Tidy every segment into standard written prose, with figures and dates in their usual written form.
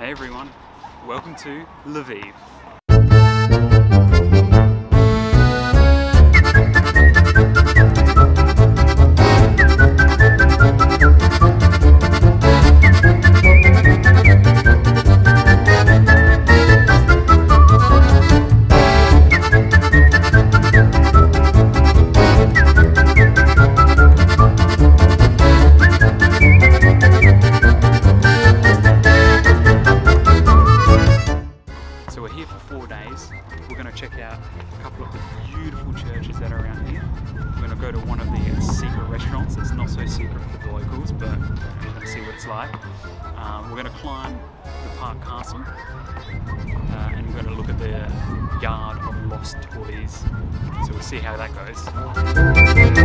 Hey everyone, welcome to Lviv. And we're going to look at the Yard of Lost Toys, so we'll see how that goes.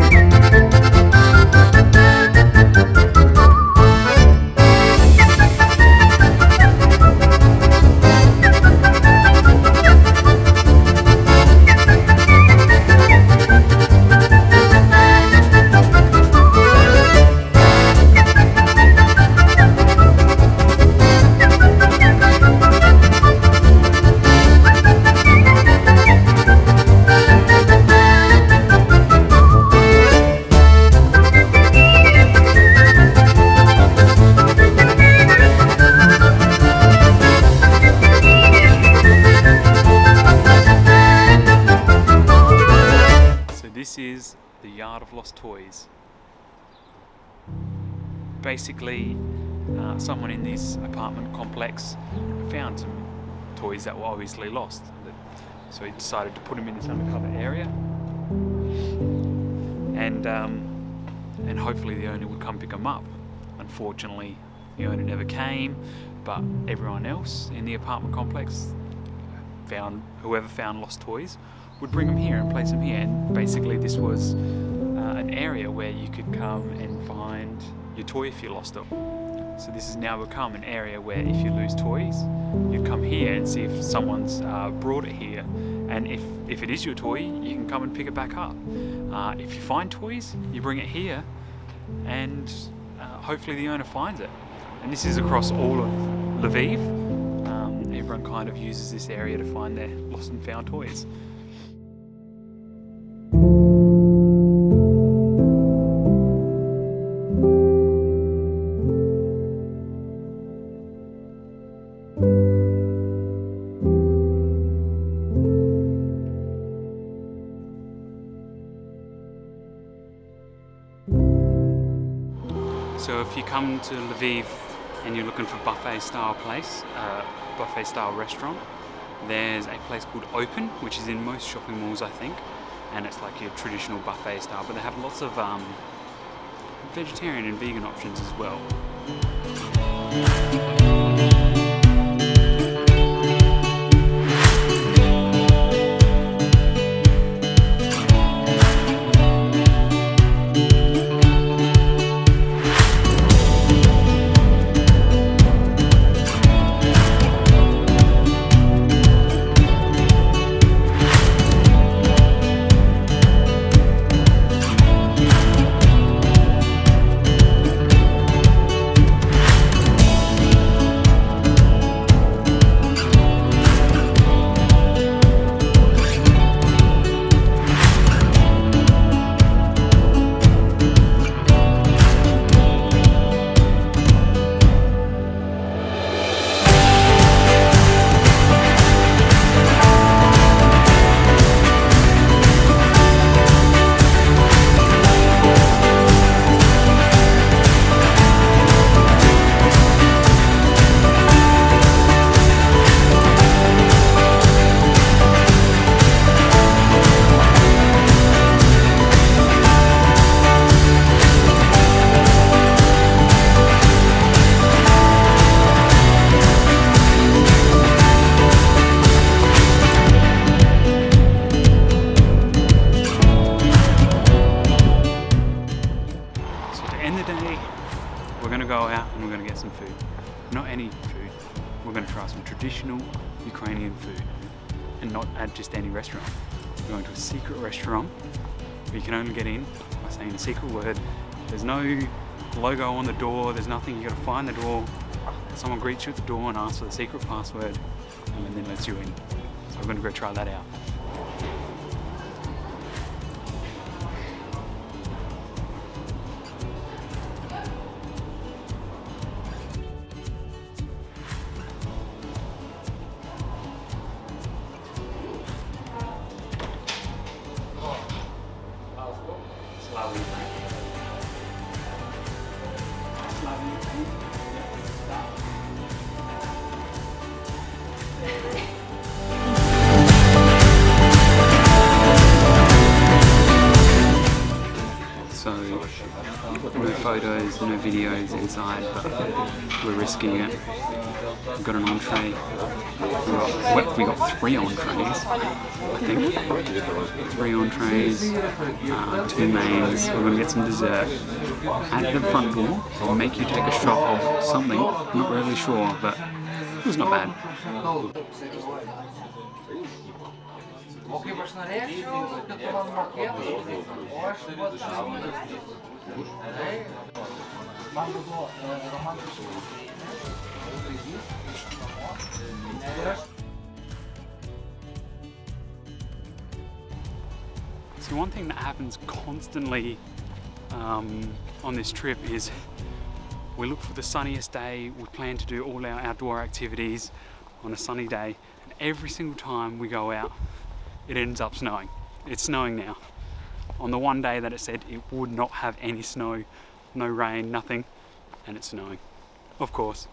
This is the Yard of Lost Toys. Basically, someone in this apartment complex found some toys that were obviously lost. So he decided to put them in this undercover area, and hopefully the owner would come pick them up. Unfortunately, the owner never came, but everyone else in the apartment complex whoever found lost toys would bring them here and place them here, and basically this was an area where you could come and find your toy if you lost them. So this has now become an area where if you lose toys, you come here and see if someone's brought it here, and if it is your toy, you can come and pick it back up. If you find toys, you bring it here, and hopefully the owner finds it. And this is across all of Lviv. Everyone kind of uses this area to find their lost and found toys. So if you come to Lviv and you're looking for buffet style restaurant, there's a place called Open, which is in most shopping malls, I think, and it's like your traditional buffet style, but they have lots of vegetarian and vegan options as well. Not any food, we're going to try some traditional Ukrainian food, and not at just any restaurant. We're going to a secret restaurant where you can only get in by saying the secret word. There's no logo on the door, there's nothing, you got to find the door, Someone greets you at the door and asks for the secret password and then lets you in. So I'm gonna go try that out. Photos, no videos inside, but we're risking it. We've got an entree. We got three entrees, I think. Three entrees, two mains. We're gonna get some dessert. At the front door, I'll make you take a shot of something. I'm not really sure, but it was not bad. So one thing that happens constantly on this trip is we look for the sunniest day, we plan to do all our outdoor activities on a sunny day, and every single time we go out it ends up snowing. It's snowing now. On the one day that it said it would not have any snow, no rain, nothing, and it's snowing, of course.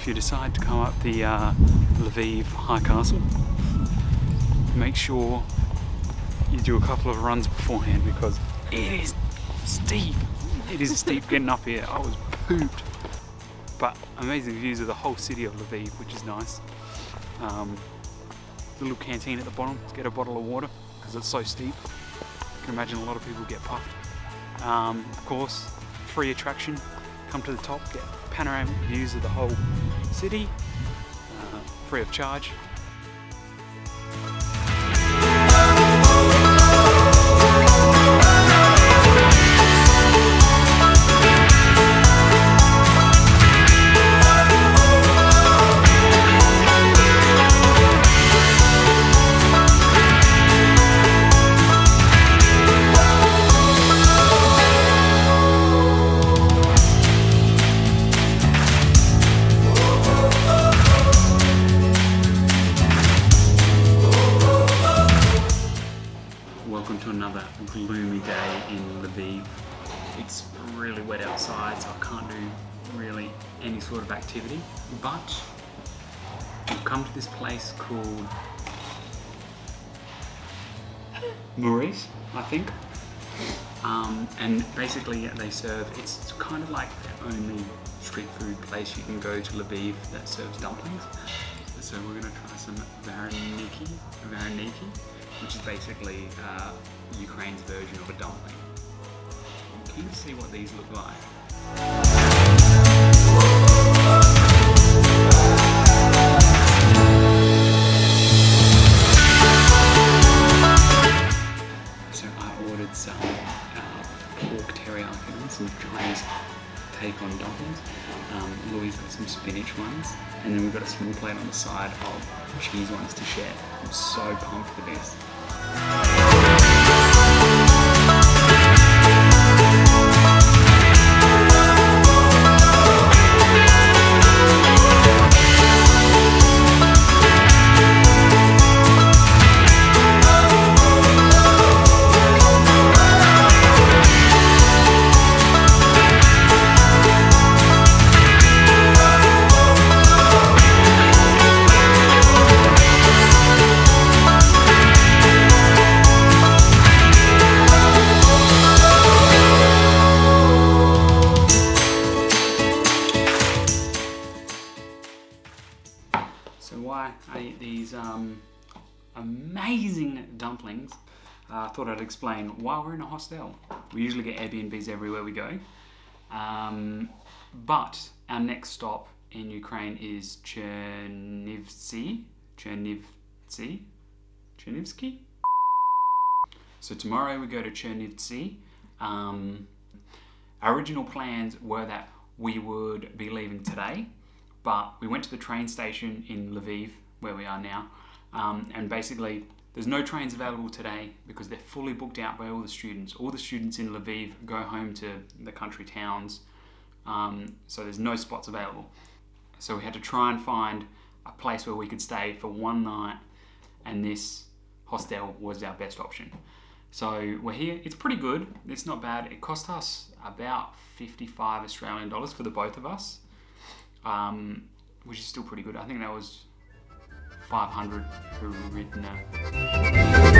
If you decide to come up the Lviv High Castle, make sure you do a couple of runs beforehand because it is steep. It is steep getting up here. I was pooped. But amazing views of the whole city of Lviv, which is nice. Little canteen at the bottom to get a bottle of water because it's so steep. You can imagine a lot of people get puffed. Of course, free attraction. Come to the top, get panoramic views of the whole city, free of charge. Gloomy day in Lviv. It's really wet outside, so I can't do really any sort of activity, but we've come to this place called Maurice, I think, and basically they serve, it's kind of like the only street food place you can go to Lviv that serves dumplings. So we're going to try some Vareniki, which is basically Ukraine's version of a dumpling. I'm keen to see what these look like. On dumplings. Louis got some spinach ones, and then we've got a small plate on the side of cheese ones to share. I'm so pumped for this. pie. I ate these amazing dumplings. I thought I'd explain why we're in a hostel. We usually get Airbnbs everywhere we go. But our next stop in Ukraine is Chernivtsi. So tomorrow we go to Chernivtsi. Our original plans were that we would be leaving today, but we went to the train station in Lviv, where we are now, and basically there's no trains available today because they're fully booked out by all the students. All the students in Lviv go home to the country towns, so there's no spots available. So we had to try and find a place where we could stay for one night, and this hostel was our best option. So we're here, it's pretty good, it's not bad. It cost us about 55 Australian dollars for the both of us, which is still pretty good. I think that was 500 hryvnia.